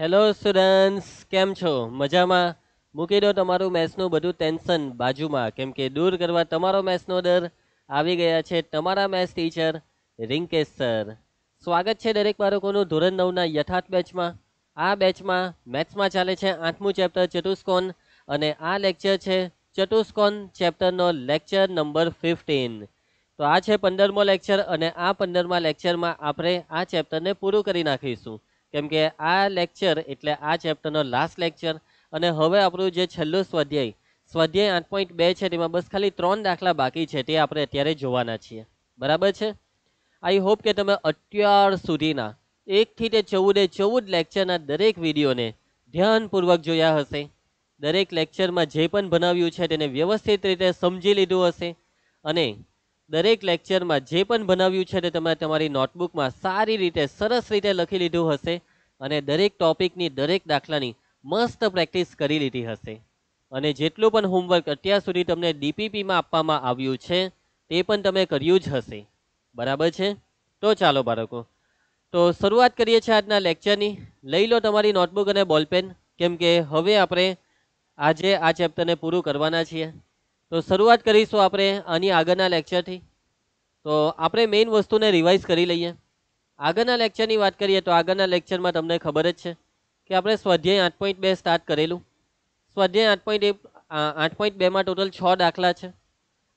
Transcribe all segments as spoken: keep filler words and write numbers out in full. Hello students केम छो मजा में मूकी दो तमारू मेथ्सनु बधु टेन्शन बाजू में केम के दूर करवा तमारो मेथ्सनो डर आवी गया छे तमारा मेथ्स टीचर रिंकेश सर। स्वागत है दरेक बाळकोनु धोरण नौ ना यथार्थ बेच में। आ बेच में मेथ्स में चाले छे आठमू चेप्टर चतुष्कोण अने आ लेक्चर छे चतुष्कोण चेप्टरनो लेक्चर नंबर फिफ्टीन। तो आ छे पंदरमो लेक्चर अने आ पंदरमा लेक्चर में आपणे आ चेप्टर ने पूरुं करी नाखीशुं केम के आ लेक्चर एटले आ चेप्टरनो लास्ट लेक्चर अने हवे आपणो जे छेल्लो स्वाध्याय स्वाध्याय आठ पॉइंट बे छे तेमां बस खाली त्रण दाखला बाकी छे ते आपणे अत्यारे जोवाना छीए। बराबर छे। आई होप के तमे अत्यार सुधीना एक थी ते चौदह चौदह लेक्चरना दरेक विडियोने ध्यानपूर्वक जोया हशे। दरेक लेक्चरमां जे पण भणाव्युं छे तेने व्यवस्थित रीते समजी लीधुं हशे अने दरेक लेक्चर में जे पण भणाव्युं छे ते तमे तमारी नोटबुक में सारी रीते सरस रीते लखी लीधुं हशे अने दरेक टॉपिक नी दरेक दाखलानी मस्त प्रेक्टिस करी लीधी हशे अने जेटलुं पण होमवर्क अत्यार सुधी तमने डीपीपी में आपवामां आव्युं छे ते पण तमे कर्युं ज हशे। बराबर छे। तो चालो बाळको तो शरूआत करीए छे आजना लेक्चरनी। लई लो तमारी नोटबुक अने बॉलपेन केम के हवे आपणे आजे आ चेप्टरने पूरुं करवाना छीए। तो शुरुआत करीशुं आपणे आनी आगळना लेक्चर थी। तो आपणे मेन वस्तुने रिवाइज करी लईए। आगळना लेक्चरनी वात करीए तो आगळना लेक्चरमां तमने खबर ज छे के आपणे स्वाध्याय आठ पॉइंट बे स्टार्ट करेलुं। स्वाध्याय आठ पॉइंट एक आठ पॉइंट बे में टोटल छ दाखला है।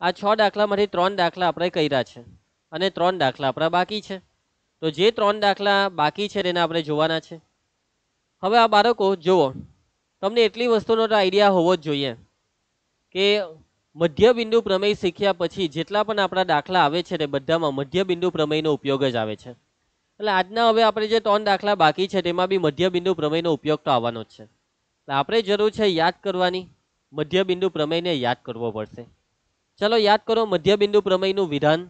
आ छ दाखलामांथी त्रण दाखला आपणे कर्या छे अने त्रण दाखला आपणा बाकी है। तो जे त्रण दाखला बाकी है तेने आपणे जोवाना छे। हवे आ बाळको जुओ तमने एटली वस्तुनो तो आइडिया होवो ज जोईए के मध्यबिंदु प्रमेय सीख्या पछी जेटला पण आपणा दाखला आवे छे ते बधामां मध्यबिंदु प्रमेयनो उपयोग ज आवे छे। એટલે આજના હવે આપણે જે ત્રણ દાખલા બાકી છે તેમાં બી મધ્યબિંદુ પ્રમેયનો ઉપયોગ તો આવવાનો જ છે એટલે આપણે જરૂર છે યાદ કરવાની મધ્યબિંદુ પ્રમેયને યાદ કરવો પડશે। ચલો યાદ કરો મધ્યબિંદુ પ્રમેયનું વિધાન।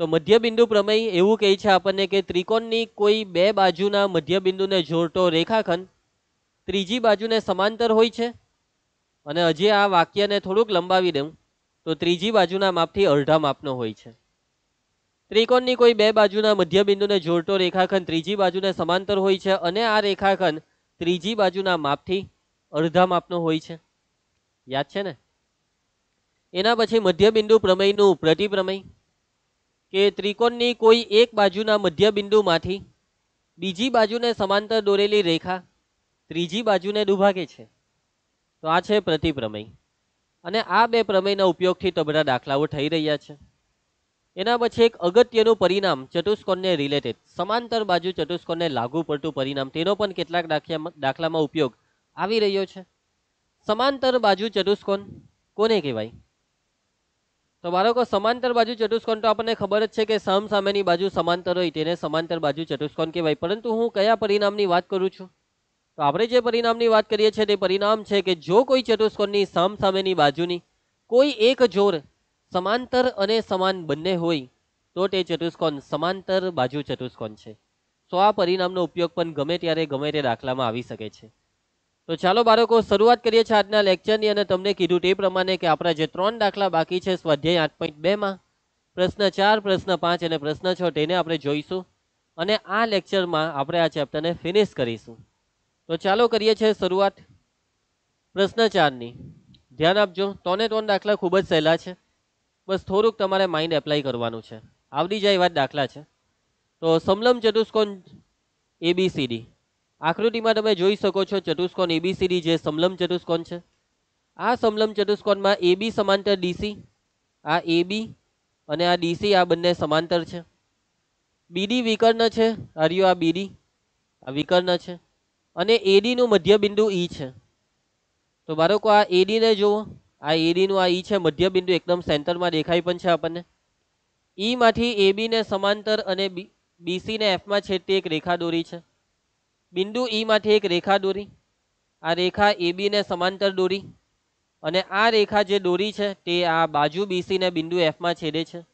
તો મધ્યબિંદુ પ્રમેય એવું કહે છે આપણને કે ત્રિકોણની કોઈ બે બાજુના મધ્યબિંદુને જોડતો રેખાખંડ ત્રીજી બાજુને સમાંતર હોય છે અને હજી આ વાક્યને થોડુંક લંબાવી દઉં તો ત્રીજી બાજુના માપથી અડધા માપનો હોય છે। ત્રિકોણની કોઈ બે બાજુના મધ્યબિંદુને જોડતો રેખાખંડ ત્રીજી બાજુને સમાંતર હોય છે અને આ રેખાખંડ ત્રીજી બાજુના માપથી અડધા માપનો હોય છે। યાદ છે ને। એના પછી મધ્યબિંદુ પ્રમેયનું પ્રતિપ્રમેય કે ત્રિકોણની કોઈ એક બાજુના મધ્યબિંદુમાંથી બીજી બાજુને સમાંતર દોરેલી રેખા ત્રીજી બાજુને દુભાગે છે। तो आ है प्रतिप्रमेय अने आ बे प्रमेयना उपयोगथी तो बधा दाखलाओ थई रह्या छे। एना पछी एक अगत्यनुं परिणाम चतुष्कोणने रिलेटेड समांतर बाजू चतुष्कोणने लागू पड़तुं परिणाम तेनो पण केटलाक दाखलामां उपयोग आवी रह्यो छे। समांतर बाजू चतुष्कोण कोने कहेवाय तो बाळको समांतर बाजू चतुष्कोण तो आपणे खबर ज छे के सामसामेनी बाजू समांतर होय तेने समांतर बाजू चतुष्कोण कहेवाय। परंतु हूँ कया परिणामनी वात करूं छुं तो आपणे जे परिणामनी वात करीए छे ते परिणाम छे के जो कोई चतुष्कोणनी सामसामेनी बाजूनी कोई एक जोड़ समांतर अने समान बने होय तो ते चतुष्कोण समांतर बाजू चतुष्कोण छे। तो आ परिणामनो उपयोग पण गमे त्यारे गमे ते दाखलामां आवी शके छे। तो चालो बाळको शरूआत करीए छे आजना लेक्चरनी अने तमने कीधुं ते प्रमाणे के आपणा जे त्रण दाखला बाकी छे स्वाध्याय आठ पॉइंट बे मां प्रश्न चार प्रश्न पांच अने प्रश्न छ तेने आपणे जोईशुं अने आ लेक्चरमां आपणे आ चेप्टरने फिनिश करीशुं। तो चालो करिए छे शुरुआत प्रश्न चार नी। ध्यान आपजो त्रणे त्रण दाखला खूब ज सहेला छे बस थोड़ुंक तमारे माइंड एप्लाय करवानुं छे आवडी जाय एवा दाखला छे। तो समलंब चतुष्कोण ए बी सी डी आकृतिमां तमे जोई शको छो चतुष्कोण A B C D J समलंब चतुष्कोण छे। आ समलंब चतुष्कोणमां ए बी समांतर डी सी आ ए बी अने आ डी सी आ बंने समांतर छे। बी डी विकर्ण छे आर्यो आ बी डी आ विकर्ण छे अने एडी नु मध्यबिंदु ई छे। तो बाळको आ एडी ने जुओ आ एडी नु आ ई छे मध्यबिंदु एकदम सेंटर में देखाय पण छे आपणने। ई मांथी एबी ने समांतर अने बीसी ने एफ मां छेदती एक रेखा दोरी छे। बिंदु ई मांथी एक रेखा दोरी आ रेखा एबी ने समांतर दोरी अने आ रेखा जे दोरी छे ते आ बाजू बीसी ने बिंदु एफ मां छेदे छे।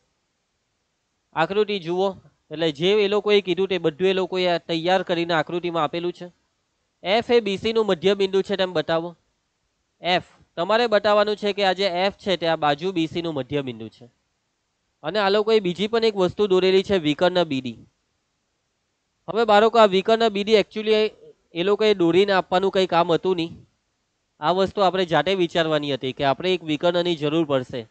आकृति जुओ एटले जे ए लोकोए कीधुं ते बधुं ए लोकोए तैयार करीने आकृतिमां आपेलुं छे। एफ ए बीसी नु मध्यबिंदु छे तेम बतावो। एफ तमारे बतावानुं छे के आ जे एफ छे ते आ बाजू बीसी नु मध्यबिंदु छे अने आ लोकोए बीजी पण एक वस्तु दोरेली छे विकर्ण बीडी। हवे बाळको आ विकर्ण बीडी एक्चुअली એ લોકોએ દોરીને આપવાનું કંઈ કામ હતું નહીં. આ વસ્તુ આપણે જાતે વિચારવાની હતી કે આપણે એક વિકર્ણની જરૂર પડશે.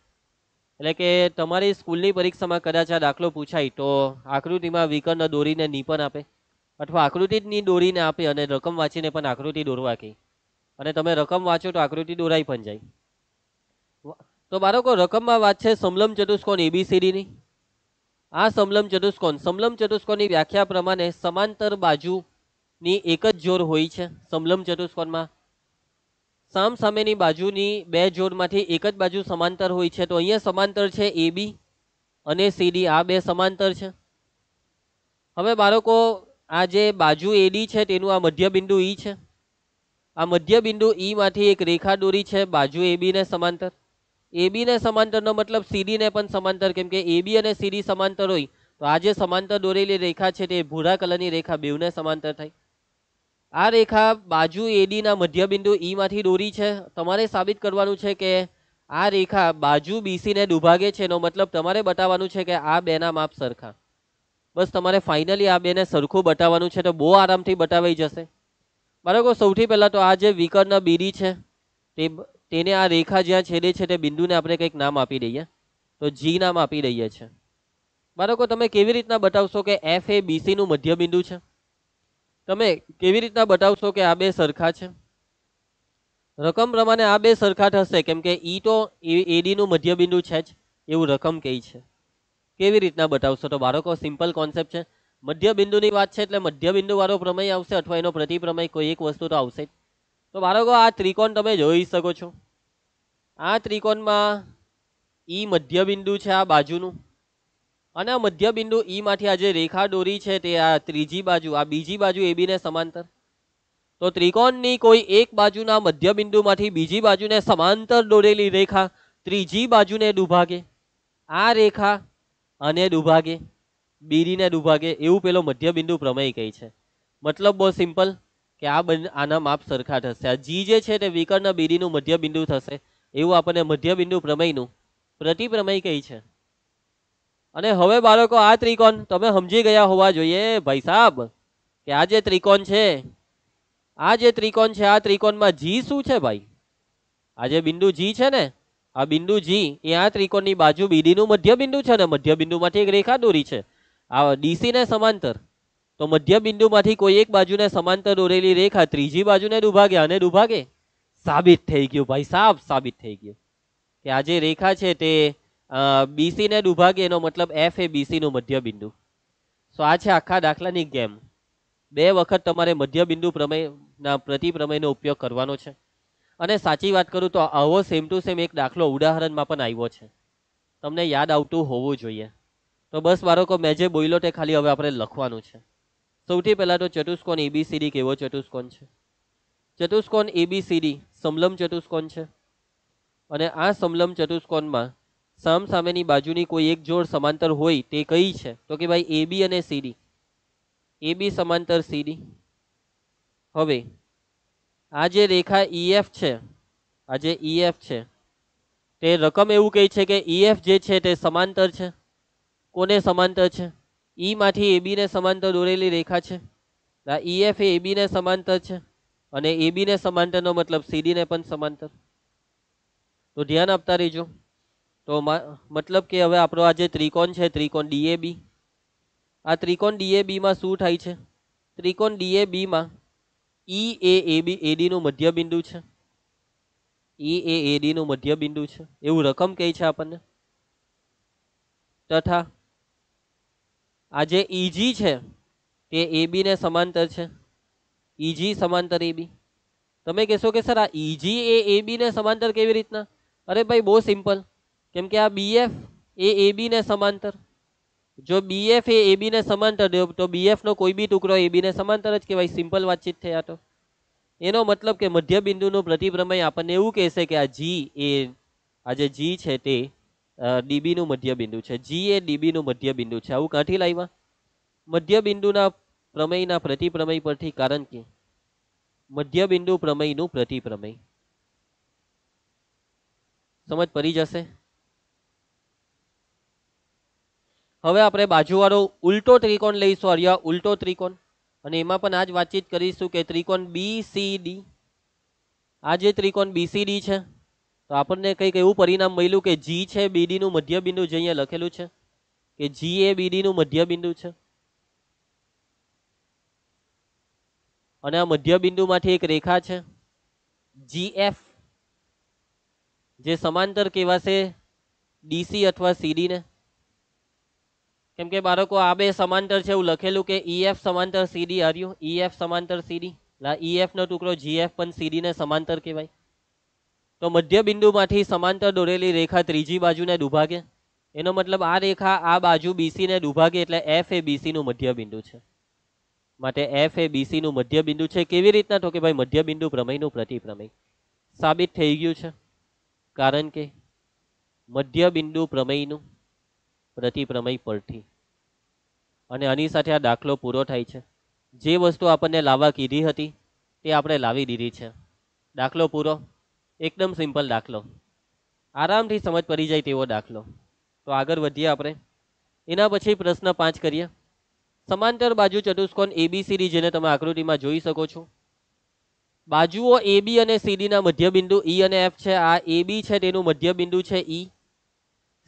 એટલે કે તમારી સ્કૂલની પરીક્ષામાં કદાચ આ દાખલો પૂછાય તો આકૃતિમાં વિકર્ણ દોરીને નિપણ આપે અથવા આકૃતિની દોરીને આપે અને રકમ વાંચીને પણ આકૃતિ દોરવા કહે અને તમે રકમ વાંચો તો આકૃતિ દોરાઈ પણ જાય. તો બાળકો રકમમાં વાત છે સમલંબ ચતુષ્કોણ એબીસીડીની. આ સમલંબ ચતુષ્કોણ સમલંબ ચતુષ્કોણની વ્યાખ્યા પ્રમાણે સમાંતર બાજુની એક જ જોડ હોય છે. સમલંબ ચતુષ્કોણમાં સામ સામેની બાજુની બે જોડમાંથી એક જ બાજુ સમાંતર હોય છે. તો અહીંયા સમાંતર છે એ બી અને સીડી, આ બે સમાંતર છે. હવે બાળકો આ જે બાજુ એડી છે તેનું આ મધ્યબિંદુ ઈ છે. આ મધ્યબિંદુ ઈ માંથી એક રેખા દોરી છે બાજુ એબી ને સમાંતર. એબી ને સમાંતરનો મતલબ સીડી ને પણ સમાંતર, કેમ કે એબી અને સીડી સમાંતર હોય તો આ જે સમાંતર દોરેલી રેખા છે તે ભૂરા કલરની રેખા બેવને સમાંતર થાય. આ રેખા બાજુ એડીના મધ્યબિંદુ ઈ માંથી દોરી છે. તમારે સાબિત કરવાનું છે કે આ રેખા બાજુ બીસીને દુભાગે છે એનો મતલબ તમારે બતાવવાનું છે કે આ બેના માપ સરખા. બસ તમારે ફાઇનલી આ બેને સરખું બતાવવાનું છે. તો બહુ આરામથી બતાવાઈ જશે બાળકો. સૌથી પહેલાં તો આ જે વિકર્ણ બીડી છે તે તેને આ રેખા જ્યાં છેદે છે તે બિંદુને આપણે કંઈક નામ આપી દઈએ, તો જી નામ આપી દઈએ છીએ. બાળકો તમે કેવી રીતના બતાવશો કે એફ એ બીસીનું મધ્યબિંદુ છે? તમે કેવી રીતના બતાવશો કે આ બે સરખા છે? રકમ પ્રમાણે આ બે સરખા થશે, કેમ કે ઈ તો એડીનું મધ્યબિંદુ છે જ એવું રકમ કહે છે. કેવી રીતના બતાવશો? તો બાળકો સિમ્પલ કોન્સેપ્ટ છે. મધ્યબિંદુની વાત છે એટલે મધ્યબિંદુવાળો પ્રમેય આવશે અથવા એનો પ્રતિપ્રમેય, કોઈ એક વસ્તુ તો આવશે જ. તો બાળકો આ ત્રિકોણ તમે જોઈ શકો છો. આ ત્રિકોણમાં ઈ મધ્યબિંદુ છે આ બાજુનું અને આ મધ્યબિંદુ ઈ માંથી આ જે રેખા દોરી છે તે આ ત્રીજી બાજુ આ બીજી બાજુ એ બીને સમાંતર. તો ત્રિકોણની કોઈ એક બાજુના મધ્યબિંદુમાંથી બીજી બાજુને સમાંતર દોરેલી રેખા ત્રીજી બાજુને દુભાગે. આ રેખા આને દુભાગે, બીડીને દુભાગે, એવું પેલો મધ્યબિંદુ પ્રમેય કહે છે. મતલબ બહુ સિમ્પલ કે આ આના માપ સરખા થશે. આ જી જે છે તે વિકર્ણ બીડીનું મધ્યબિંદુ થશે એવું આપણને મધ્યબિંદુ પ્રમેયનું પ્રતિપ્રમેય કહે છે. અને હવે બાળકો આ ત્રિકોણ તમે સમજી ગયા હોવા જોઈએ ભાઈ સાહેબ કે આ જે ત્રિકોણ છે આ જે ત્રિકોણ છે આ ત્રિકોણમાં જી શું છે ભાઈ? આ જે બિંદુ જી છે ને આ બિંદુ જી એ આ ત્રિકોણની બાજુ બીડીનું મધ્યબિંદુ છે ને મધ્યબિંદુમાંથી એક રેખા દોરી છે આ ડીસીને સમાંતર. તો મધ્યબિંદુમાંથી કોઈ એક બાજુને સમાંતર દોરેલી રેખા ત્રીજી બાજુને દુભાગે અને દુભાગે. સાબિત થઈ ગયું ભાઈ સાહેબ, સાબિત થઈ ગયું કે આ જે રેખા છે તે બીસી ને દુભાગે એનો મતલબ એફ એ બીસીનું મધ્યબિંદુ. સો આ છે આખા દાખલાની ગેમ. બે વખત તમારે મધ્યબિંદુ પ્રમેયના પ્રતિપ્રમેયનો ઉપયોગ કરવાનો છે. અને સાચી વાત કરું તો આવો સેમ ટુ સેમ એક દાખલો ઉદાહરણમાં પણ આવ્યો છે, તમને યાદ આવતું હોવું જોઈએ. તો બસ બાળકો મેં જે બોલ્યો તે ખાલી હવે આપણે લખવાનું છે. સૌથી પહેલાં તો ચતુષ્કોણ એબીસીડી કેવો ચતુષ્કોણ છે? ચતુષ્કોણ એબીસીડી સમલંબ ચતુષ્કોણ છે અને આ સમલંબ ચતુષ્કોણમાં સામ સામેની બાજુની કોઈ એક જોડ સમાંતર હોય તે કઈ છે? તો કે ભાઈ એબી અને સીડી. એબી સમાંતર સીડી. હવે આ જે રેખા ઈએફ છે આ જે ઈએફ છે તે રકમ એવું કહે છે કે ઈએફ જે છે તે સમાંતર છે. કોને સમાંતર છે? ઈ માંથી એબીને સમાંતર દોરેલી રેખા છે. આ ઈએફ એ એબીને સમાંતર છે અને એબીને સમાંતરનો મતલબ સીડીને પણ સમાંતર. તો ધ્યાન આપતા રહેજો. તો મતલબ કે હવે આપણો આ જે ત્રિકોણ છે ત્રિકોણ ડીએબી, આ ત્રિકોણ ડીએબીમાં શું થાય છે? ત્રિકોણ ડીએબીમાં ઈ એ એબી એડીનું મધ્યબિંદુ છે. ઈ એ એડીનું મધ્યબિંદુ છે એવું રકમ કહે છે આપણને. તથા આ જે ઈજી છે તે એબીને સમાંતર છે. ઈજી સમાંતર એબી. તમે કહેશો કે સર આ ઈજી એ એબીને સમાંતર કેવી રીતના? અરે ભાઈ બહુ સિમ્પલ, કેમ કે આ બીએફ એ એબીને સમાંતર. જો બીએફ એ એબીને સમાંતર તો બીએફનો કોઈ બી ટુકડો એબીને સમાંતર જ કહેવાય. સિમ્પલ વાતચીત થયા. તો એનો મતલબ કે મધ્યબિંદુનું પ્રતિપ્રમેય આપણને એવું કહેશે કે આ જી એ આ જે જી છે તે ડીબીનું મધ્યબિંદુ છે. જી એ ડીબીનું મધ્યબિંદુ છે. આવું કાંઠી લાવ્યા મધ્યબિંદુના પ્રમેયના પ્રતિપ્રમેય પરથી, કારણ કે મધ્યબિંદુ પ્રમેયનું પ્રતિપ્રમેય સમજ પડી જશે. હવે આપણે બાજુવાળો ઉલટો ત્રિકોણ લઈશું. અરિયા ઉલટો ત્રિકોણ અને એમાં પણ આજ વાતચીત કરીશું કે ત્રિકોણ બીસીડી, આ જે ત્રિકોણ બીસીડી છે તો આપણને કંઈક એવું પરિણામ મળ્યું કે જી છે બીડી નું મધ્યબિંદુ, જે અહીંયા લખેલું છે કે જી એ બીડી નું મધ્યબિંદુ છે અને આ મધ્યબિંદુમાંથી એક રેખા છે જી એફ જે સમાંતર કહેવાશે ડીસી અથવા સીડી ને, કેમ કે બાળકો આ બે સમાંતર છે એવું લખેલું કે ઈએફ સમાંતર સીડી આર્યું, ઈએફ સમાંતર સીડી, ઈએફ નો ટુકડો જીએફ પણ સીડી ને સમાંતર કહેવાય. તો મધ્યબિંદુમાંથી સમાંતર દોરેલી રેખા ત્રીજી બાજુને દુભાગે, એનો મતલબ આ રેખા આ બાજુ બીસી ને દુભાગે એટલે એફ એ બીસી નું મધ્યબિંદુ છે. માટે એફ એ બીસી નું મધ્યબિંદુ છે કેવી રીતના, તો કે ભાઈ મધ્યબિંદુ પ્રમેયનું પ્રતિપ્રમેય સાબિત થઈ ગયું છે, કારણ કે મધ્યબિંદુ પ્રમેયનું પ્રતિપ્રમેય પરથી. અને આની સાથે આ દાખલો પૂરો થાય છે. જે વસ્તુ આપણને લાવવા કીધી હતી તે આપણે લાવી દીધી છે. દાખલો પૂરો, એકદમ સિમ્પલ દાખલો, આરામથી સમજ પડી જાય તેવો દાખલો. તો આગળ વધીએ આપણે. એના પછી પ્રશ્ન પાંચ કરીએ. સમાંતર બાજુ ચતુષ્કોણ એબીસીડી, જેને તમે આકૃતિમાં જોઈ શકો છો, બાજુઓ એબી અને સીડીના મધ્યબિંદુ ઈ અને એફ છે. આ એબી છે તેનું મધ્યબિંદુ છે ઈ,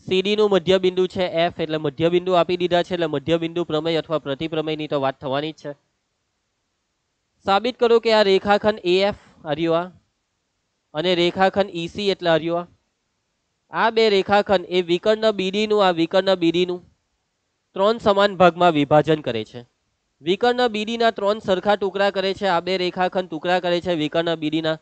સીડી નું મધ્યબિંદુ છે એફ, એટલે મધ્યબિંદુ આપી દીધા છે એટલે મધ્યબિંદુ પ્રમેય અથવા પ્રતિપ્રમેયની તો વાત થવાની જ છે. સાબિત કરો કે આ રેખાખંડ એએફ હરિયો અને રેખાખંડ ઈસી એટલે હરિયો, આ બે રેખાખંડ એ વિકર્ણ બીડીનું આ વિકર્ણ બીડીનું ત્રણ સમાન ભાગમાં વિભાજન કરે છે. વિકર્ણ બીડીના ત્રણ સરખા ટુકડા કરે છે. આ બે રેખાખંડ ટુકડા કરે છે વિકર્ણ બીડીના.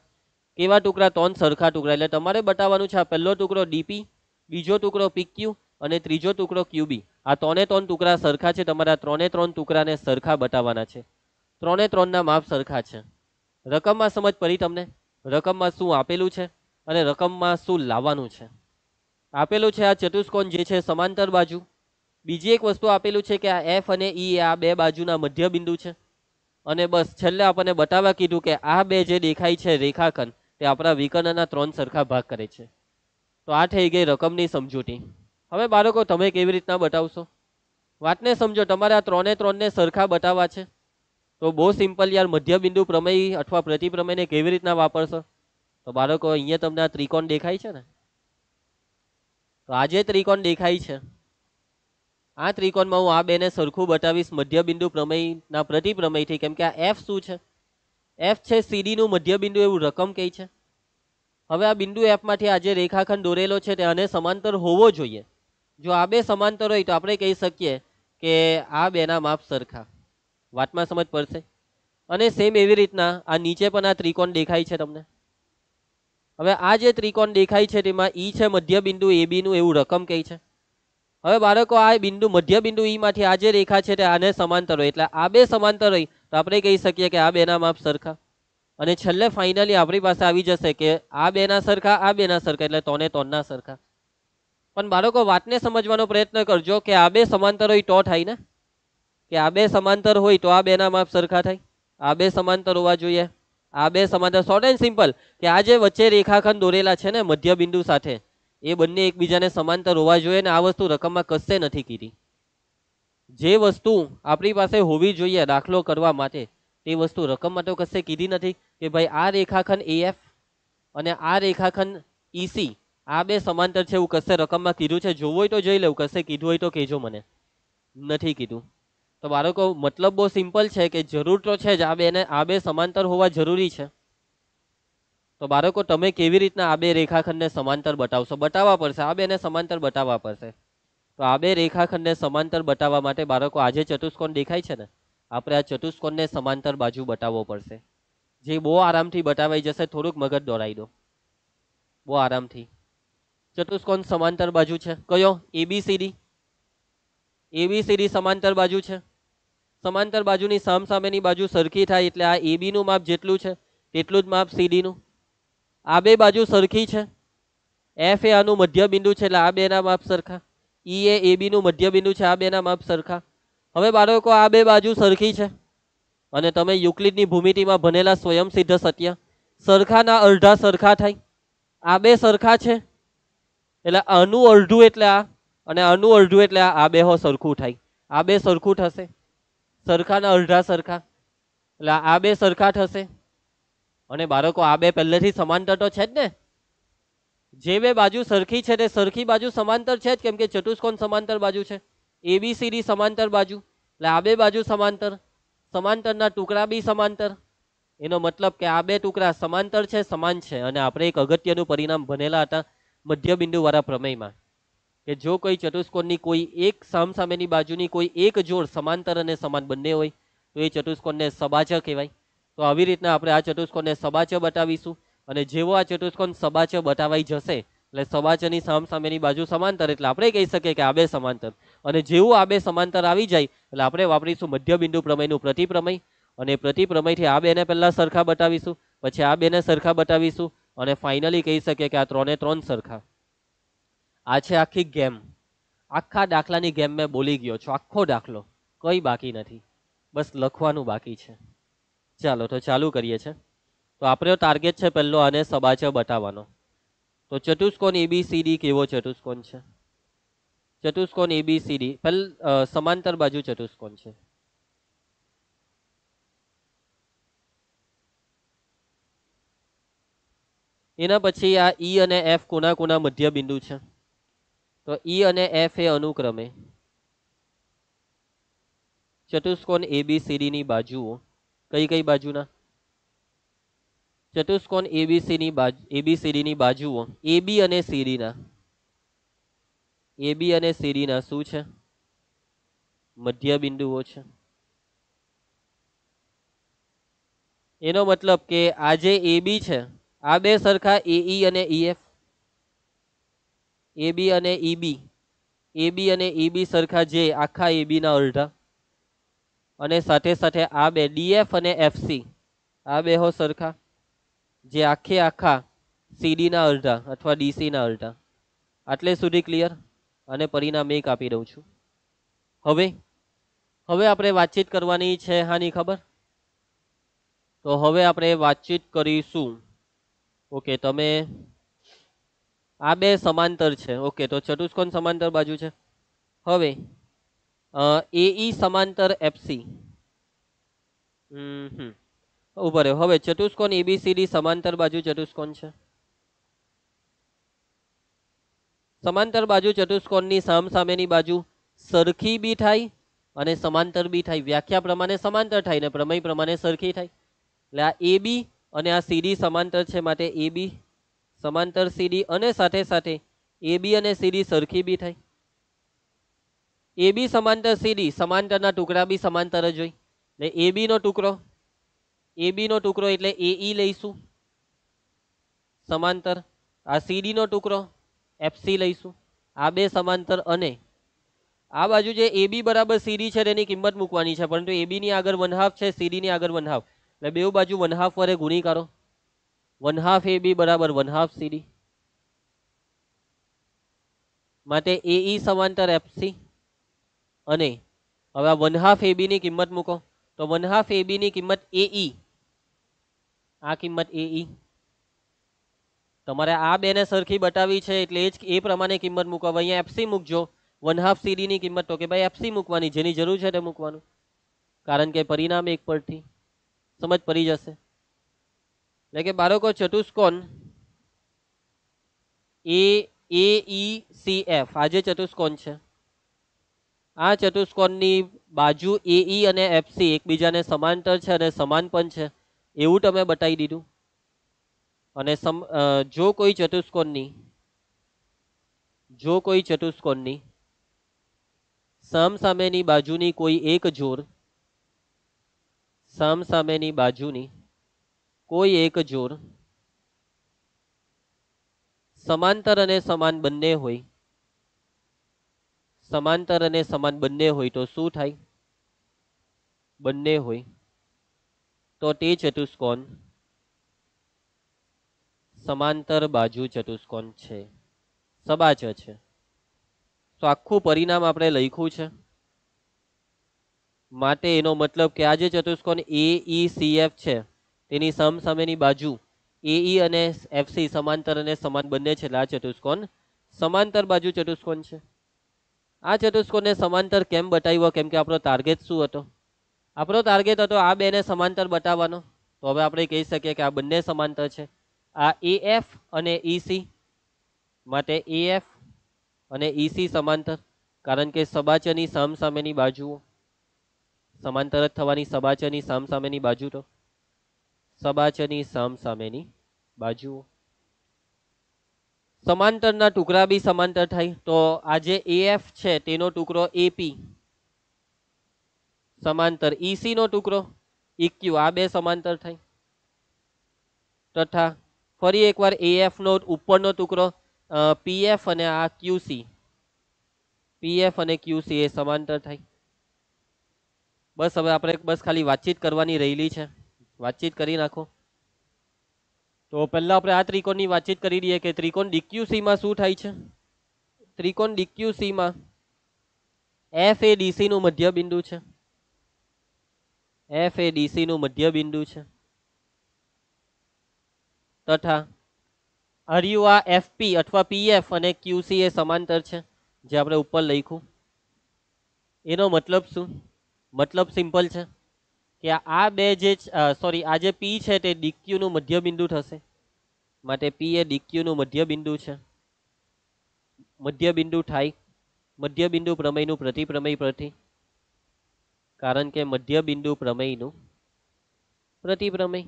કેવા ટુકડા? ત્રણ સરખા ટુકડા. એટલે તમારે બતાવવાનું છે આ પહેલો ટુકડો ડીપી, બીજો ટુકડો પીક્યુ અને ત્રીજો ટુકડો ક્યુબી. આ ત્રણે ત્રણ ટુકડા સરખા છે, તમારા ત્રણે ત્રણ ટુકડાને સરખા બતાવવાના છે. ત્રણે ત્રણના માપ સરખા છે. રકમમાં સમજ પડી તમને? રકમમાં શું આપેલું છે અને રકમમાં શું લાવવાનું છે? આપેલું છે આ ચતુષ્કોણ જે છે સમાંતર બાજુ. બીજી એક વસ્તુ આપેલું છે કે આ એફ અને ઈ આ બે બાજુના મધ્યબિંદુ છે. અને બસ છેલ્લે આપણને બતાવવા કીધું કે આ બે જે દેખાય છે રેખાખંડ તે આપણા વિકર્ણના ત્રણ સરખા ભાગ કરે છે. તો આ થઈ ગઈ રકમની સમજૂતી. હવે બાળકો તમે કેવી રીતના બતાવશો વાતને સમજો. તમારે આ ત્રણે ત્રણને સરખા બતાવવા છે તો બહુ સિમ્પલ યાર, મધ્યબિંદુ પ્રમેય અથવા પ્રતિપ્રમેયને કેવી રીતના વાપરશો? તો બાળકો અહીંયા તમને આ ત્રિકોણ દેખાય છે ને, તો આ જે ત્રિકોણ દેખાય છે આ ત્રિકોણમાં હું આ બેને સરખું બતાવીશ મધ્યબિંદુ પ્રમેયના પ્રતિપ્રમેયથી. કેમ કે આ એફ શું છે? એફ છે સીડીનું મધ્યબિંદુ એવું રકમ કહે છે. હવે આ બિંદુ એફ માંથી આજે રેખાખંડ દોરેલો છે તે આને સમાંતર હોવો જોઈએ. જો આ બે સમાંતર હોય તો આપણે કહી શકીએ કે આ બેના માપ સરખા. વાતમાં સમજ પડશે. અને સેમ એવી રીતના આ નીચે પણ આ ત્રિકોણ દેખાય છે તમને. હવે આ જે ત્રિકોણ દેખાય છે તેમાં ઈ છે મધ્યબિંદુ એબી નું એવું રકમ કહે છે. હવે બાળકો આ બિંદુ મધ્યબિંદુ ઈ માંથી આ જે રેખા છે તે આને સમાંતર હોય એટલે આ બે સમાંતર હોય તો આપણે કહી શકીએ કે આ બેના માપ સરખા. અને છેલ્લે ફાઇનલી આપણી પાસે આવી જશે કે આ બેના સરખા, આ બેના સરખા, એટલે ત્રણે ત્રણના સરખા. પણ બાળકો વાતને સમજવાનો પ્રયત્ન કરજો કે આ બે સમાંતર હોય તો થાય ને, કે આ બે સમાંતર હોય તો આ બેના માપ સરખા થાય, આ બે સમાંતર હોવા જોઈએ, આ બે સમાંતર. શોર્ટ એન્ડ સિમ્પલ કે આ જે વચ્ચે રેખાખંડ દોરેલા છે ને મધ્યબિંદુ સાથે એ બંને એકબીજાને સમાંતર હોવા જોઈએ. ને આ વસ્તુ રકમમાં કશે નથી કીધી. જે વસ્તુ આપણી પાસે હોવી જોઈએ દાખલો કરવા માટે તે વસ્તુ રકમમાં તો કશે કીધી નથી કે ભાઈ આ રેખાખંડ એએફ અને આ રેખાખંડ ઈસી આ બે સમાંતર છે એવું કશે રકમમાં કીધું છે? જોવું હોય તો જોઈ લેવું, કશે કીધું હોય તો કહેજો, મને નથી કીધું. તો બાળકો મતલબ બહુ સિમ્પલ છે કે જરૂર તો છે જ આ બેને, આ બે સમાંતર હોવા જરૂરી છે. તો બાળકો તમે કેવી રીતના આ બે રેખાખંડને સમાંતર બતાવશો? બતાવવા પડશે, આ બેને સમાંતર બતાવવા પડશે. તો આ બે રેખાખંડને સમાંતર બતાવવા માટે બાળકો આજે ચતુષ્કોણ દેખાય છે ને આપણે આ ચતુષ્કોણને સમાંતર બાજુ બતાવવો પડશે. જે બહુ આરામથી બતાવાઈ જશે, થોડુંક મગજ દોડાવી દો બહુ આરામથી. ચતુષ્કોણ સમાંતર બાજુ છે કયો? એબીસીડી. એબીસીડી સમાંતર બાજુ છે. સમાંતર બાજુની સામસામેની બાજુ સરખી થાય એટલે આ એબીનું માપ જેટલું છે તેટલું જ માપ સીડીનું. આ બે બાજુ સરખી છે. એફ એ આનું મધ્યબિંદુ છે એટલે આ બેના માપ સરખા. ઈ એ એબીનું મધ્યબિંદુ છે, આ બેના માપ સરખા. હવે બાળકો આ બે બાજુ સરખી છે અને તમે યુક્લિડની ભૂમિતિમાં ભણેલા સ્વયંસિદ્ધ સત્ય સરખાના અડધા સરખા થાય. આ બે સરખા છે એટલે આનું અડધું એટલે આ અને આનું અડધું એટલે આ, આ બે હો સરખું થાય. આ બે સરખું થશે, સરખાના અડધા સરખા. એટલે આ બે સરખા થશે અને બાળકો આ બે પહેલેથી સમાંતર તો છે જ ને, જે બે બાજુ સરખી છે તે સરખી બાજુ સમાંતર છે જ, કેમ કે ચતુષ્કોણ સમાંતર બાજુ છે, એબીસીડી સમાંતર બાજુ એટલે આ બે બાજુ સમાંતર, સમાંતરના ટુકડા બી સમાંતર, એનો મતલબ કે આ બે ટુકડા સમાંતર છે, સમાન છે. અને આપણે એક અગત્યનું પરિણામ ભણેલા હતા મધ્યબિંદુ વાળા પ્રમેયમાં કે જો કોઈ ચતુષ્કોણની કોઈ એક સામસામેની બાજુની કોઈ એક જોડ સમાંતર અને સમાન બંને હોય તો એ ચતુષ્કોણને સબાચ કહેવાય. તો આવી રીતના આપણે આ ચતુષ્કોણને સબાચ બતાવીશું અને જેવો આ ચતુષ્કોણ સબાચ બતાવાઈ જશે એટલે સબાચની સામસામેની બાજુ સમાંતર એટલે આપણે કહી શકીએ કે આ બે સમાંતર, અને જેવું આ બે સમાંતર આવી જાય એટલે આપણે વાપરીશું મધ્યબિંદુ પ્રમેયનું પ્રતિપ્રમેય, અને પ્રતિપ્રમેયથી આ બેને પહેલાં સરખા બતાવીશું, પછી આ બેને સરખા બતાવીશું અને ફાઇનલી કહી શકીએ કે આ ત્રણે ત્રણ સરખા. આ છે આખી ગેમ, આખા દાખલાની ગેમ મેં બોલી ગયો છો, આખો દાખલો કંઈ બાકી નથી, બસ લખવાનું બાકી છે. ચાલો તો ચાલુ કરીએ છે. તો આપણો ટાર્ગેટ છે પહેલો આને સબાચ બતાવવાનો. તો ચતુષ્કોણ એબીસીડી કેવો ચતુષ્કોણ છે? ચતુષ્કોણ એબીસીડી પહેલ સમાંતર બાજુ ચતુષ્કોણ છે. એના પછી આ ઈ અને એફ કોના કોના મધ્યબિંદુ છે? તો ઈ અને એફ એ અનુક્રમે ચતુષ્કોણ એબીસીડી ની બાજુઓ કઈ કઈ બાજુના? ચતુષ્કોણ એબીસીડી એબીસીડી ની બાજુઓ એબી અને સીડીના એબી અને સીડીના શું છે? મધ્યબિંદુઓ છે. એનો મતલબ કે આ જે એબી છે આ બે સરખા એઈ અને ઈએફ, એબી અને ઈબી, એબી અને ઈબી સરખા જે આખા એબી ના અડધા, અને સાથે સાથે આ બે ડીએફ અને એફસી આ બે હો સરખા જે આખે આખા સીડી ના અડધા અથવા ડીસી ના અડધા. આટલે સુધી ક્લિયર? અને પરિણામ એક આપી દઉં છું. હવે હવે આપણે વાતચીત કરવાની છે હાની ખબર. તો હવે આપણે વાતચીત કરીશું. ઓકે, તમે આ બે સમાંતર છે. ઓકે, તો ચતુષ્કોણ સમાંતર બાજુ છે. હવે એઈ સમાંતર એફસી હમ ઉભા રહ્યો. હવે ચતુષ્કોણ એબીસીડી સમાંતર બાજુ ચતુષ્કોણ છે. સમાંતર બાજુ ચતુષ્કોણની સામસામેની બાજુ સરખી બી થાય અને સમાંતર બી થાય, વ્યાખ્યા પ્રમાણે સમાંતર થાય ને પ્રમેય પ્રમાણે સરખી થાય. એટલે આ એબી અને આ સીડી સમાંતર છે માટે એબી સમાંતર સીડી, અને સાથે સાથે એબી અને સીડી સરખી બી થાય. એબી સમાંતર સીડી સમાંતરના ટુકડા બી સમાંતર જ હોય એટલે એબી નો ટુકડો એબી નો ટુકડો એટલે એઈ લઈશું સમાંતર, આ સીડી નો ટુકડો એફસી લઈશું, આ બે સમાંતર. અને આ બાજુ જે એબી બરાબર સીડી છે તેની કિંમત મૂકવાની છે, પરંતુ એબી ની આગળ વન હાફ છે, સીડી ની આગળ વન હાફ એટલે બેઉ બાજુ વન હાફ વડે ગુણીકારો. વન હાફ એ બી બરાબર વન હાફ સીડી માટે એઈ સમાંતર એફસી, અને હવે આ વન હાફ એ બી ની કિંમત મૂકો. તો વન હાફ એ બી ની કિંમત એઈ, આ કિંમત એઈ તમારે આ બેને સરખી બતાવી છે એટલે જ એ પ્રમાણે કિંમત મૂકો. હવે અહીંયા એફસી મૂકજો, વન હાફ સીડી ની કિંમત તો કે ભાઈ એફસી મૂકવાની, જેની જરૂર છે તે મૂકવાનું, કારણ કે પરિણામ એક પરથી સમજ પડી જશે. એટલે કે બાળકો ચતુષ્કોણ એ એ ઈ સી એફ આ જે ચતુષ્કોણ છે આ ચતુષ્કોણની બાજુ એ ઈ અને એફસી એકબીજાને સમાંતર છે અને સમાન પણ છે એવું તમે બતાવી દીધું. અને જો કોઈ ચતુષ્કોણની જો કોઈ ચતુષ્કોણની સામસામેની બાજુની કોઈ એક જોડ સામસામેની બાજુની કોઈ એક જોડ સમાંતર અને સમાન બંને હોય સમાંતર અને સમાન બંને હોય તો શું થાય? બંને હોય તો તે ચતુષ્કોણ સમાંતર બાજુ ચતુષ્કોણ છે, સબાચ છે. તો આખું પરિણામ આપણે લખ્યું છે. માટે એનો મતલબ કે આ જે ચતુષ્કોણ એઈ સીએફ છે તેની સામસામેની બાજુ એઈ અને એફસી સમાંતર અને સમાન બંને છે એટલે આ ચતુષ્કોણ સમાંતર બાજુ ચતુષ્કોણ છે. આ ચતુષ્કોણને સમાંતર કેમ બતાવ્યો? કેમ કે આપણો ટાર્ગેટ શું હતો? આપણો ટાર્ગેટ હતો આ બેને સમાંતર બતાવવાનો, તો હવે આપણે કહી શકીએ કે આ બંને સમાંતર છે. આ એએફ અને ઈસી માટે એએફ અને ઈસી સમાંતર, કારણ કે સબાચની સામસામેની બાજુઓ સમાંતર જ થવાની. સબાચની સામસામેની બાજુ તો સબાચની સામસામેની બાજુઓ સમાંતરના ટુકડા બી સમાંતર થાય, તો આ જે એએફ છે તેનો ટુકડો એપી સમાંતર ઈસી નો ટુકડો ઈક્યુ, આ બે સમાંતર થાય. તથા ફરી એકવાર એએફ નો ઉપરનો ટુકડો પીએફ અને આ ક્યુસી, પીએફ અને ક્યુસી એ સમાંતર થાય. બસ હવે આપણે બસ ખાલી વાતચીત કરવાની રહેલી છે, વાતચીત કરી નાખો. તો પહેલા આપણે આ ત્રિકોણની વાતચીત કરી દઈએ કે ત્રિકોણ ડીક્યુસી માં શું થાય છે. ત્રિકોણ ડીક્યુસી માં એફ એ ડીસી નું મધ્યબિંદુ છે. એફ એ ડીસી નું મધ્ય બિંદુ છે તથા આર્યુ આ એફપી અથવા પીએફ અને ક્યુસી એ સમાંતર છે, જે આપણે ઉપર લખ્યું. એનો મતલબ શું? મતલબ સિમ્પલ છે કે આ બે જે સોરી આ જે પી છે તે ડીક્યુ નું મધ્ય બિંદુ થશે, માટે પી એ ડીક્યુ નું મધ્ય બિંદુ છે. મધ્ય બિંદુ થાય મધ્ય બિંદુ પ્રમેયનું પ્રતિપ્રમેય પ્રતિ, कारण के मध्य बिंदु प्रमेय नु प्रतिप्रमेय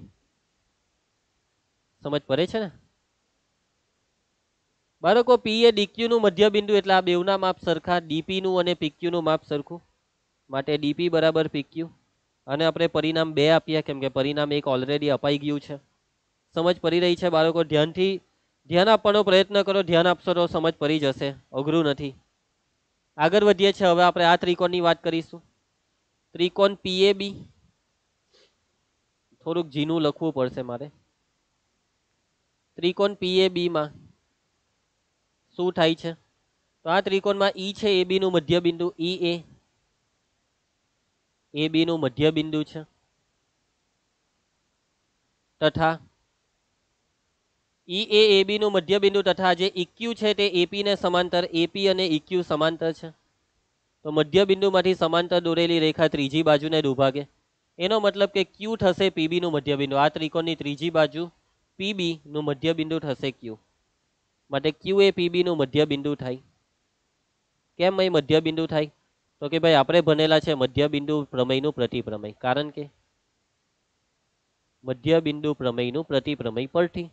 समझ पड़े छे ने बाळको। पी ए डीक्यू नु मध्य बिंदु एटले आ बेवना माप सरखा, डीपी नु अने पीक्यू नु माप सरखू, माटे डीपी बराबर पीक्यू अने आपणे परिणाम बे आप्या, केम के परिणाम एक ऑलरेडी अपाई गयुं छे. समझ पड़ी रही छे बाळको? ध्यानथी ध्यान आपवानो प्रयत्न करो, ध्यान आपशो तो समझ पड़ी जशे, अघरुं नथी. आगळ वधीए छे. हवे आपणे आ त्रिकोणनी वात करीशुं. त्रिकोण पीएबी, थोड़ुंक झीणुं लखवुं पड़शे मारे. त्रिकोण पीएबी मां शुं थाय छे? तो आ त्रिकोण मां ई छे एबी नुं मध्यबिंदु, ई ए एबी नुं मध्यबिंदु छे तथा ई ए एबी नुं मध्यबिंदु तथा जे ईक्यू छे ते एपी ने समांतर, एपी अने ईक्यू समांतर छे. तो मध्य बिंदु मांथी समांतर दोरेली रेखा त्रीजी बाजू ने दुभागे, एनो मतलब के क्यू थशे पीबी नुं मध्य बिंदु. आ त्रिकोणनी त्रीजी बाजू पीबी नुं मध्य बिंदु थशे क्यू, माटे क्यू ए पीबी नुं मध्य बिंदु थाय. केम ए मध्य बिंदु थाय? तो के भाई आपणे भणेला छे मध्य बिंदु प्रमेयनुं प्रतिप्रमेय, कारण के मध्य बिंदु प्रमेयनुं प्रतिप्रमेय परथी.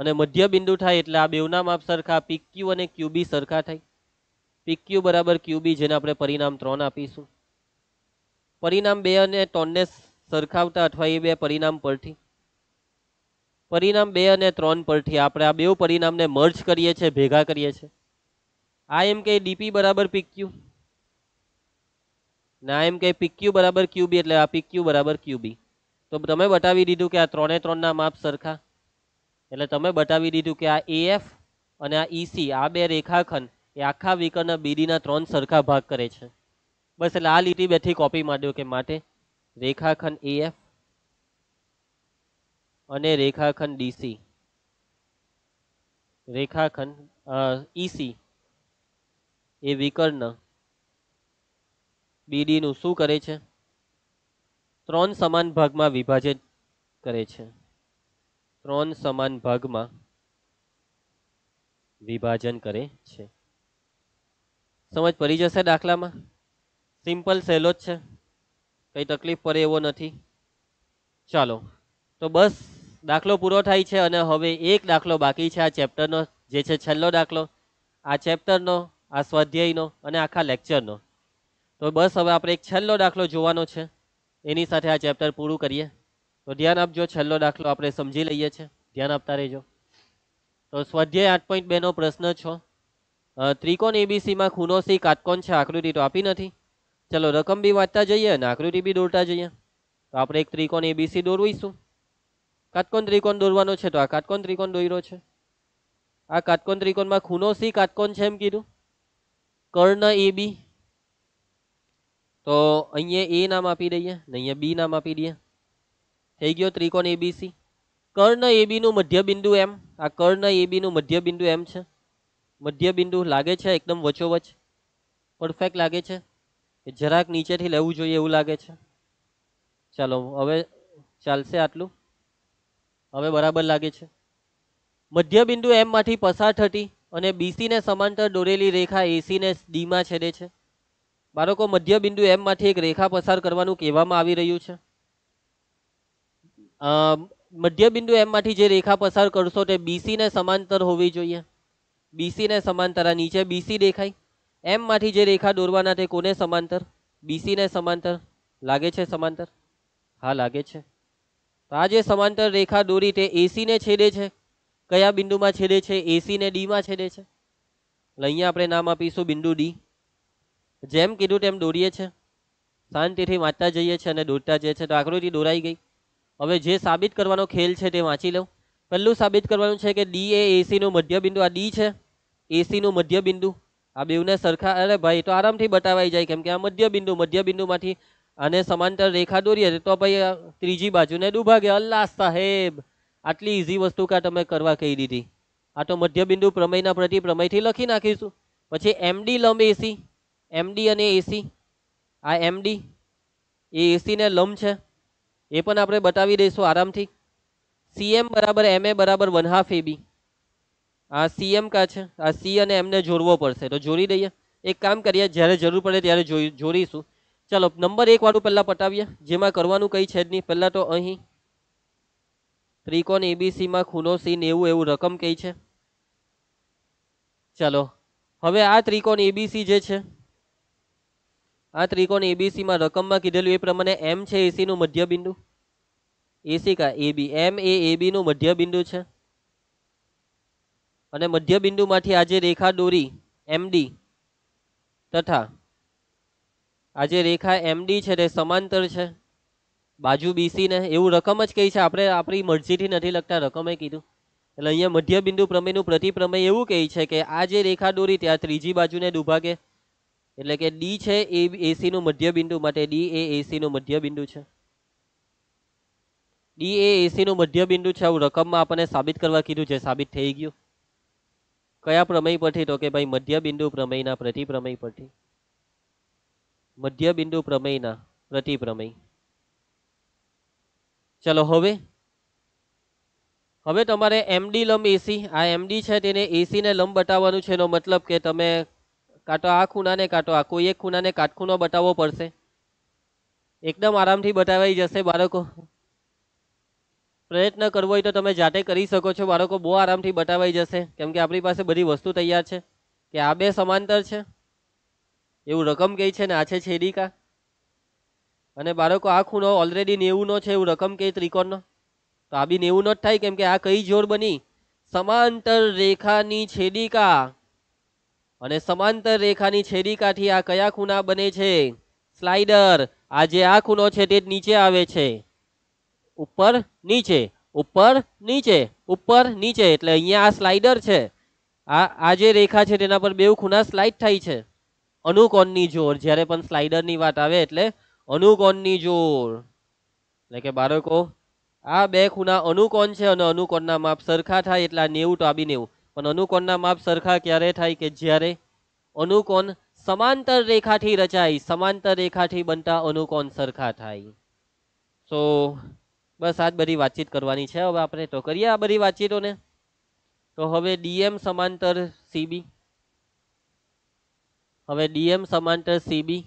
અને મધ્ય બિંદુ થાય એટલે આ બેવના માપ સરખા, પીક્યુ અને ક્યુબી સરખા થાય. પીક્યુ બરાબર ક્યુબી, જેને આપણે પરિણામ ત્રણ આપીશું. પરિણામ બે અને ત્રણને સરખાવતા અથવા એ બે પરિણામ પરથી, પરિણામ બે અને ત્રણ પરથી આપણે આ બે પરિણામને મર્જ કરીએ છીએ, ભેગા કરીએ છીએ. આ એમ કે ડીપી બરાબર પીક્યુ ના એમ કે પીક્યુ બરાબર ક્યુબી, એટલે આ પીક્યુ બરાબર ક્યુબી. તો તમે બતાવી દીધું કે આ ત્રણે ત્રણના માપ સરખા, એટલે તમે બતાવી દીધું કે આ એએફ અને આ ઈસી, આ બે રેખાખંડ એ આખા વિકર્ણ બીડીના ત્રણ સરખા ભાગ કરે છે. બસ એટલે આ લીટી બેઠી કોપી માંડ્યો કે માટે રેખાખંડ એએફ અને રેખાખંડ ડીસી, રેખાખંડ ઈસી એ વિકર્ણ બીડીનું શું કરે છે? ત્રણ સમાન ભાગમાં વિભાજિત કરે છે. ત્રણ સમાન ભાગમાં વિભાજન કરે છે. સમજ પડી જશે દાખલામાં? સિમ્પલ સહેલો જ છે, કઈ તકલીફ પડે એવો નથી. ચાલો તો બસ દાખલો પૂરો થાય છે અને હવે એક દાખલો બાકી છે આ ચેપ્ટરનો, જે છે છેલ્લો દાખલો આ ચેપ્ટરનો, આ સ્વાધ્યાયનો અને આખા લેક્ચરનો. તો બસ હવે આપણે એક છેલ્લો દાખલો જોવાનો છે, એની સાથે આ ચેપ્ટર પૂરું કરીએ. તો ધ્યાન આપજો, છેલ્લો દાખલો આપણે સમજી લઈએ છીએ, ધ્યાન આપતા રહેજો. તો સ્વાધ્યાય આઠ પોઈન્ટ બે નો પ્રશ્ન છો. ત્રિકોણ એબીસીમાં ખૂણો સી કાટકોણ છે, આકૃતિ તો આપી નથી. ચલો રકમ બી વાંચતા જઈએ અને આકૃતિ બી દોરતા જઈએ. તો આપણે એક ત્રિકોણ એબીસી દોરવીશું. કાટકોણ ત્રિકોણ દોરવાનો છે, તો આ કાટકોણ ત્રિકોણ દોર્યો છે. આ કાટકોણ ત્રિકોણમાં ખૂણો સી કાટકોણ છે એમ કીધું. કર્ણ એબી, તો અહીંયા એ નામ આપી દઈએ ને અહીંયા બી નામ આપી દઈએ. થઈ ગયો ત્રિકોણ એબીસી. કર્ણ એબી નું મધ્યબિંદુ એમ, આ કર્ણ એબી નું મધ્યબિંદુ એમ છે. મધ્યબિંદુ લાગે છે એકદમ વચોવચ. परफेक्ट लगे जराक नीचे थी लेवू जोईए एवं लगे। चलो हवे चालशे आटलू। हवे बराबर लगे मध्य बिंदु एम मांथी पसार थती अने बीसी ने समांतर दोरेली रेखा एसी ने डी में छेदे छे। बाळको मध्य बिंदु एम मांथी एक रेखा पसार करवानुं कहेवामां आवी रह्युं छे। मध्य बिंदु एम मांथी जे रेखा पसार करशो ते बीसी ने समांतर होवी जोईए। बीसी ने समांतर आ नीचे बीसी देखाई। एम मांथी जे रेखा दोरवाना ते कोने समांतर? बीसी ने समांतर। लागे छे समांतर? हाँ लागे छे। तो आ जे समांतर रेखा दोरी ते एसी ने छेदे छे। क्या बिंदु में छेदे छे? एसी ने डी में छेदे छे। अहींया आपणे नाम आपीशुं बिंदु डी। जेम कीधुं तेम दोरीए छे, शांतिथी वांचता जईए छे अने दौरता जईए छे। तो आकृति दोराई गई। हवे जे साबित करवानो खेल छे ते वांची लऊं। पहलुं साबित करवानुं छे के डी ए एसी नो मध्य बिंदु। आ डी छे, एसी नो मध्य बिंदु। आ बेवने सरखा, अरे भाई तो आरामथी बतावाई जाए केम के आ मध्य बिंदु। मध्य बिंदु मांथी आने समांतर रेखा दोरीए तो भाई त्रीजी बाजुने दुभागे। अल्लाह साहेब आटली इजी वस्तु का तमे करवा कही दीधी। आ तो मध्य बिंदु प्रमेयना प्रति प्रमेयथी लखी नाखीशुं। पछी एम डी लंब एसी, एम डी अने एसी। आ एम डी ए एसी ने लंब छे ए पण आपणे बतावी दईशुं आरामथी। सी एम बराबर एम ए बराबर वन हाफ ए बी। आ सी एम का छे, आ सी अने एम ने जोड़वो पड़शे तो जोड़ी दईए। एक काम करीए ज्यारे जरूर पड़े त्यारे जो जोड़ीशुं। चलो नंबर एक वाळुं पहेला पटावीए जेमां करवानुं कई छे ज नहीं। पहेला तो अहीं त्रिकोण एबीसी में खूणो सी नेवुं एवुं रकम कई छे। चलो हवे आ त्रिकोण एबीसी जे छे आ त्रिकोण एबीसी में रकम में कीधेलू ए प्रमाणे एम है एसी नो मध्य बिंदु। एसी का ए बी, एम ए ए बी नो मध्य बिंदु है अने मध्य बिंदु मांथी आ जे रेखा दोरी एम डी तथा आ जे रेखा एम डी है ते समांतर है बाजू बीसी ने। एवं रकम ज कही है, आपणे आपणी मर्जीथी नथी लखता, रकमे कीधुं। एटले अहींया मध्य बिंदु प्रमेयनुं प्रति प्रमेय एवुं कहे छे के आ जे रेखा दोरी ते आ त्रीजी बाजूने दुभागे एटले के डी छे ए एसी नो मध्य बिंदु। माटे डी ए एसी नो मध्य बिंदु छे। डी ए एसी नो मध्य बिंदु छे आव रकम में आपणे साबित करवा कीधुं जे साबित थई गयुं। कया प्रमेय परथी? तो के भाई मध्य बिंदु प्रमेयना प्रति प्रमेय परथी। मध्य बिंदु प्रमेयना प्रति प्रमेय। चलो हवे हवे तमारे एम डी लंब एसी, आ एम डी छे तेने एसी ने लंब बताववानुं छे। एनो मतलब के तमे काटो आ खूणा ने काटो आ कोई एक खूणा ने काटखूणो बताववो पड़शे। एकदम आरामथी बतावाई जशे बाळको। प्रयत्न करवो होय तो तमे जाते करी शको छो बाळको। बहु आरामथी बतावाई जशे केम के आपणी पासे बधी वस्तु तैयार छे के आ बे समांतर छे एवुं रकम कई छे ने आ छे छेदिका अने बाळको आ खूणो ऑलरेडी નેવું નો छे एवुं रकम कई त्रिकोणनो। तो आ बी નેવું નો જ थाय केम के आ कई जोड़ बनी? समांतर रेखानी छेदिका। अने समांतर रेखानी छेदिकाथी आ कया खूणा बने छे? स्लाइडर। आ जे आ खूणो छे ते नीचे आवे छे। ऊपर नीचे, ऊपर नीचे, ऊपर नीचे। एटले अहींया आ स्लाइडर छे। आ आ जे रेखा छे तेना पर बेव खूणा स्लाइड थाय छे। अनुकोणनी जोड़ ज्यारे पण स्लाइडरनी वात आवे एटले अनुकोणनी जोड़। एटले के बाळको आ बे खूणा अनुकोण छे अने अनुकोणना माप सरखा थाय एटले આ નેવું તો આ બી નેવું। अनुकोणना माप सरखा क्यारे थाय के ज्यारे अनुकोण समांतर रेखाथी रचाय। समांतर रेखाथी बनता अनुकोण सरखा थाय। सो बस आज बड़ी बातचीत करवानी छे हवे आपणे। तो करीए आ बड़ी बातचीतोने। तो हवे डीएम समांतर सीबी हवे डीएम समांतर सीबी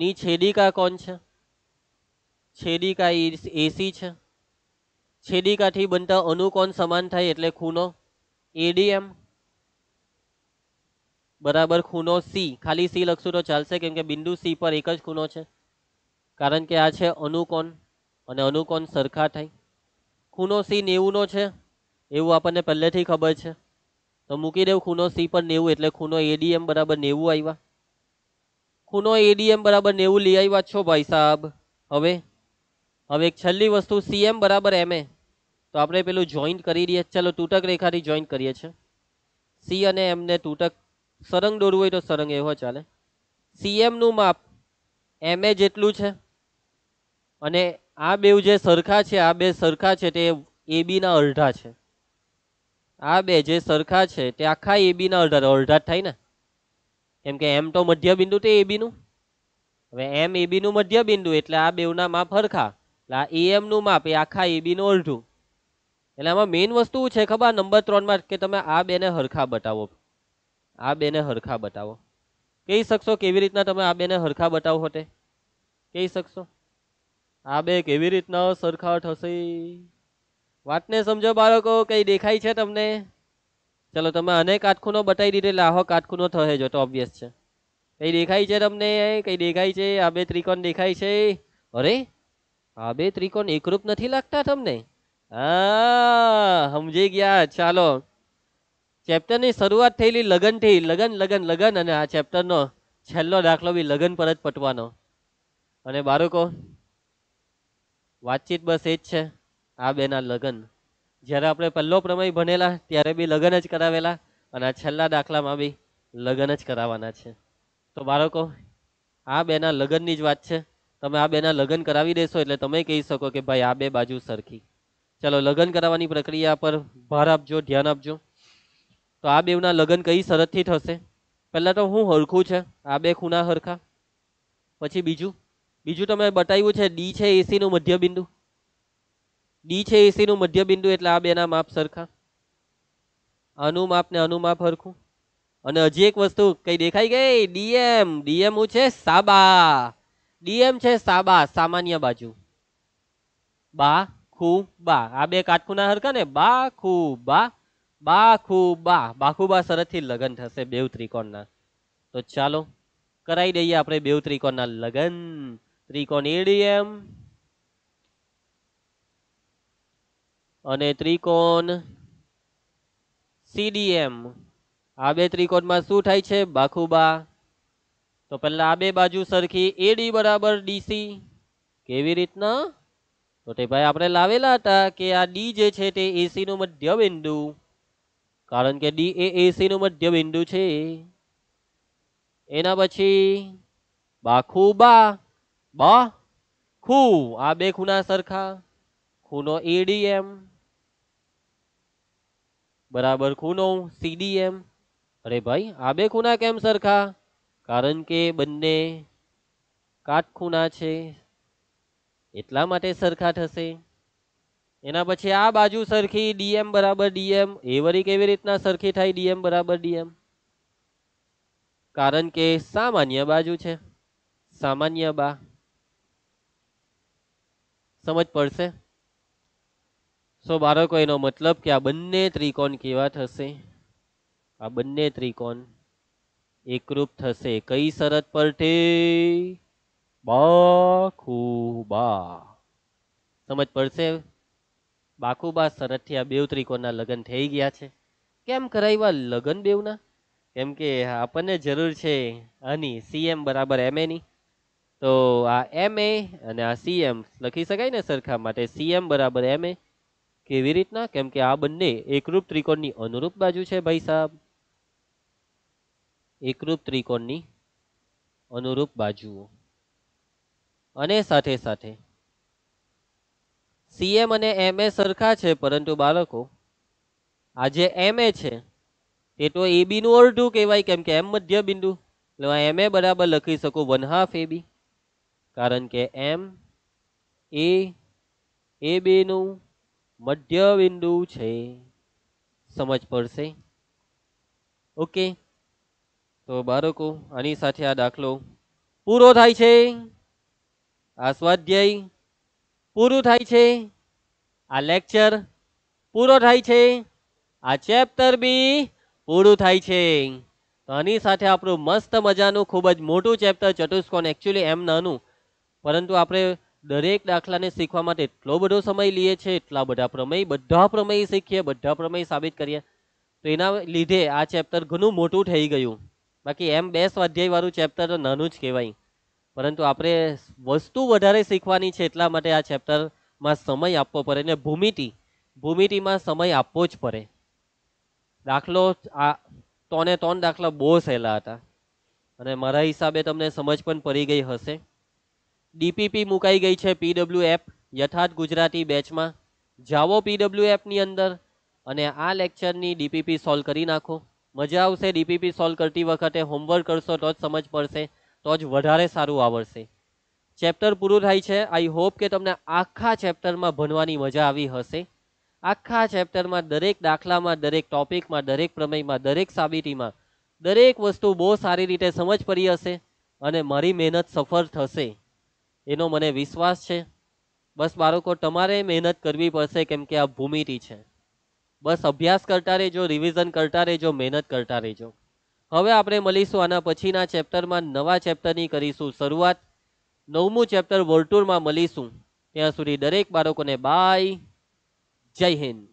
नी छेदिका कोण छे? छेदिका एसी छे। छेदिकाथी बनता अनुकोण समान थाय एटले खूणो एडीएम बराबर खूणो सी। खाली सी लखशुं तो चालशे केम के बिंदु सी पर एक ज खूणो छे कारण के आ छे अनुकोण अने अनुकोण सरखा थाय। खूणो सी નેવું નો छे एवुं आपणे પહેલેથી खबर छे। तो मूकी देव खूणो सी पर નેવું एटले खूणो एडीएम बराबर નેવું आव्या। खूणो एडीएम बराबर નેવું લઈ આવ્યા છો ભાઈ સાહેબ। હવે હવે એક છેલ્લી વસ્તુ સીએમ બરાબર એમએ। तो आपणे पेलुं जॉइंट करी दीए। चलो तूटक रेखा थी जॉइंट करीए छे। सी अने एम ने तूटक सरंग दोरवुं होय तो सरंग एवो चाले। सीएम नुं माप एम ए जेटलुं छे अने आ बेव जे सरखा छे आ बे सरखा छे ते ए बी ना अर्धा छे। आ बे जे सरखा छे ते आखा ए बी ना अर्धा अर्धा थाय ने। કેમ કે એમ તો મધ્ય બિંદુ તે એબી નું, હવે એમ એબી નું મધ્ય બિંદુ એટલે આ બેવના માપ હરખા, એટલે આ એએમ નું માપ એ આખા એબી નું અડધું. એટલે આમાં મેઇન વસ્તુ છે ખબર નંબર ત્રણ માં કે તમે આ બેને હરખા બતાવો, આ બેને હરખા બતાવો. કહી શકશો કેવી રીતના તમે આ બેને હરખા બતાવો હોતે? કહી શકશો આ બે કેવી રીતના સરખા થશે? વાતને સમજો બાળકો, કઈ દેખાય છે તમને? ચલો તમે આને કાટખૂનો બતાવી દીધો એટલે આહો કાટખૂનો થશે જો, તો ઓબ્વિયસ છે. કઈ દેખાય છે તમને? કઈ દેખાય છે? આ બે ત્રિકોણ દેખાય છે. અરે આ બે ત્રિકોણ એકરૂપ નથી લાગતા તમને? હા, સમજી ગયા. ચાલો, ચેપ્ટરની શરૂઆત થયેલી લગનથી, લગન લગન લગન, અને આ ચેપ્ટરનો છેલ્લો દાખલો બી લગન પર જ પટવાનો. અને બાળકો વાતચીત બસ એ જ છે, આ બેના લગન. જ્યારે આપણે પહેલો પ્રમેય ભણેલા ત્યારે બી લગ્ન જ કરાવેલા, અને આ છેલ્લા દાખલામાં બી લગ્ન જ કરાવવાના છે. તો બાળકો આ બેના લગ્નની જ વાત છે. તમે આ બેના લગ્ન કરાવી દેશો એટલે તમે કહી શકો કે ભાઈ આ બે બાજુ સરખી. ચલો, લગ્ન કરાવવાની પ્રક્રિયા પર ભાર આપજો, ધ્યાન આપજો. તો આ બેના લગ્ન કઈ શરતથી થશે? પહેલાં તો હું હરખું છે, આ બે ખૂણા હરખા. પછી બીજું બીજું તમે બતાવ્યું છે, ડી છે એસીનું મધ્યબિંદુ, ડી છે એસી નું મધ્ય બિંદુ એટલે આ બેના માપ સરખા, આનું માપ ને આનું માપ હરખું. અને હજી એક વસ્તુ કઈ દેખાઈ ગઈ? ડીએમ. ડીએમ હું છે? સાબા. ડીએમ છે સાબા, સામાન્ય બાજુ. બા ખુ બા, આ બે કાટખૂના હરખા ને, બા ખુ બા, બા ખુ બા, બાખુબા શરતથી લગ્ન થશે બેવ ત્રિકોણના. તો ચાલો કરાવી દઈએ આપણે બેવ ત્રિકોણના લગ્ન. ત્રિકોણ એડીએમ અને ત્રિકોણ સીડીએમ, આ બે ત્રિકોણમાં શું થાય છે? બાખુબા. તો પહેલા આ બે બાજુ સરખી. એડી બરાબર ડીસી કેવી રીતના? તો તે ભાઈ આપણે લાવેલા હતા કે આ ડી જે છે તે એસી નું મધ્ય બિંદુ, કારણ કે ડી એ એસી નું મધ્ય બિંદુ છે. એના પછી બાખુબા, બા ખુ, આ બે ખૂણા સરખા. ખૂણો એડીએમ બરાબર ખૂણો સીડીએમ. અરે ભાઈ આ બે ખૂણા કેમ સરખા? કારણ કે બંને કાટખૂણા છે એટલા માટે સરખા થશે. એના પછી આ બાજુ સરખી. ડીએમ બરાબર ડીએમ, એ વળી કેવી રીતના સરખી થાય? ડીએમ બરાબર ડીએમ, કારણ કે સામાન્ય બાજુ છે, સામાન્ય બા. સમજ પડશે? સો બાળકો એનો મતલબ કે આ બંને ત્રિકોણ કેવા થશે? આ બંને ત્રિકોણ એકરૂપ થશે. કઈ શરત પર? બાખુબા. સમજ પડશે? બાખુબા શરતથી આ બેવ ત્રિકોણના લગ્ન થઈ ગયા છે. કેમ કરાવ્યા લગ્ન બેવના? કેમ કે આપણને જરૂર છે આની, સીએમ બરાબર એમ એની. તો આ એમ એ અને આ સીએમ લખી શકાય ને સરખા, માટે સીએમ બરાબર એમ એ. કેવી રીતના? કેમ કે આ બંને એકરૂપ ત્રિકોણની અનુરૂપ બાજુ છે ભાઈ સાહેબ, એકરૂપ ત્રિકોણની અનુરૂપ બાજુઓ. અને સાથે સાથે સીએમ અને એમએ સરખા છે, પરંતુ બાળકો આ જે એમએ છે એ તો એબી નું અડધું કહેવાય, કેમ કે એમ મધ્ય બિંદુ. એટલે એમએ બરાબર લખી શકું વન હાફ એબી, કારણ કે એમ એ એબી નું મધ્ય બિંદુ છે. સમજ પડશે? ઓકે, તો બાળકો આની સાથે આ દાખલો પૂરો થાય છે, આ સ્વાધ્યાય પૂરું થાય છે, આ લેક્ચર પૂરો થાય છે, આ ચેપ્ટર બી પૂરું થાય છે. તો આની સાથે આપણું મસ્ત મજાનું ખૂબ જ મોટું ચેપ્ટર ચતુષ્કોણ, એકચ્યુઅલી એમ નાનું, પરંતુ આપણે દરેક દાખલાને શીખવા માટે એટલો બધો સમય લઈએ છીએ, એટલા બધા પ્રમેય, બધા પ્રમેય શીખીએ, બધા પ્રમેય સાબિત કરીએ, તો એના લીધે આ ચેપ્ટર ઘણું મોટું થઈ ગયું. બાકી એમ બે સ્વાધ્યાય વાળું ચેપ્ટર તો નાનું જ કહેવાય, પરંતુ આપણે વસ્તુ વધારે શીખવાની છે એટલા માટે આ ચેપ્ટરમાં સમય આપવો પડે, ને ભૂમિતિ ભૂમિતિમાં સમય આપવો જ પડે. દાખલો આ ત્રણે ત્રણ દાખલા બહુ સહેલા હતા, અને મારા હિસાબે તમને સમજ પણ પડી ગઈ હશે. ડીપીપી મુકાઈ ગઈ છે પીડબ્લ્યુ એપ યથાર્થ ગુજરાતી બેચમાં, જાઓ પીડબ્લ્યુ એપની અંદર અને આ લેક્ચરની ડીપીપી સોલ્વ કરી નાખો. મજા આવશે ડીપીપી સોલ્વ કરતી વખતે હોમવર્ક કરશો તો જ સમજ પડશે, તો જ વધારે સારું આવડશે. ચેપ્ટર પૂરું થાય છે. આઈ હોપ કે તમને આખા ચેપ્ટરમાં ભણવાની મજા આવી હશે. આખા ચેપ્ટરમાં દરેક દાખલામાં, દરેક ટોપિકમાં, દરેક પ્રમેયમાં, દરેક સાબિતીમાં દરેક વસ્તુ બહુ સારી રીતે સમજ પડી હશે અને મારી મહેનત સફળ થશે એનો મને વિશ્વાસ છે. બસ બાળકો તમારે મહેનત કરવી પડશે કેમ કે આ ભૂમિતિ છે. બસ અભ્યાસ કરતા રહેજો, રિવિઝન કરતા રહેજો, મહેનત કરતા રહેજો. હવે આપણે મળીશું આના પછીના ચેપ્ટરમાં. નવા ચેપ્ટરની કરીશું શરૂઆત. નવમું ચેપ્ટર વર્તુળમાં મળીશું. ત્યાં સુધી દરેક બાળકોને બાય, જય હિન્દ.